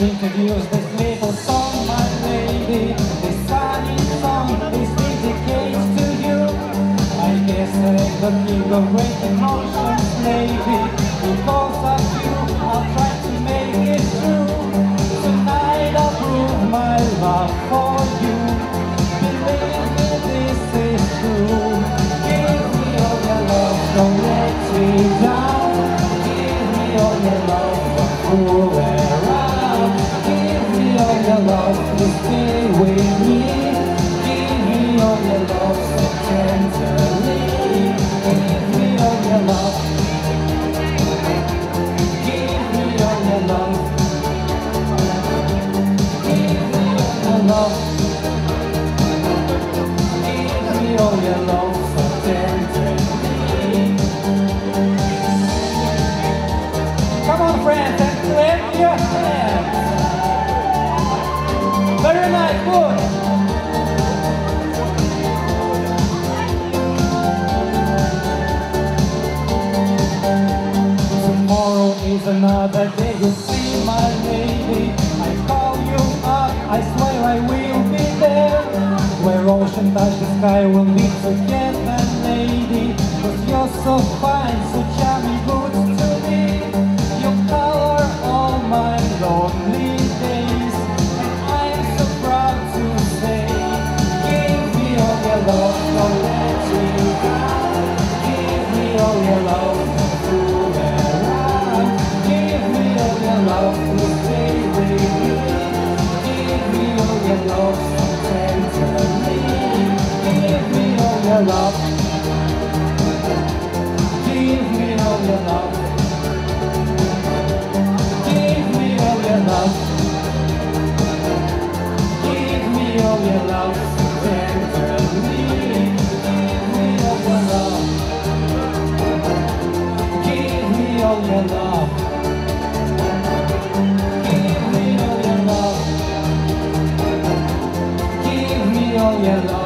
introduce this little song, my lady. This sunny song, this dedicates to you. I guess I could give a great emotion, maybe. Because of you, I'll try to make it true. Tonight I'll prove my love for you. Believe me, this is true. Give me all your love, don't let me down. Give me all your love, don't fool around. Give me all your love, to stay with me. Give me all your love, so tenderly. Give me all your love. Give me all your love. Give me all your love. Give me all your love, so tenderly. Come on, friends. Clap your hands. Very nice, good. Tomorrow is another day. You see, my lady, I call you up. I swear I will be there. Where ocean touches the sky, we'll meet together, lady. 'Cause you're so fine, so charming, good to me. You color all my lonely days, and I'm so proud to say, give me all your love, don't let me down. Give me all your love, fool around. Give me all your love, we'll stay with you. Give me all your love, so tenderly. Give me all your love. Give me all your love. Give me all your love.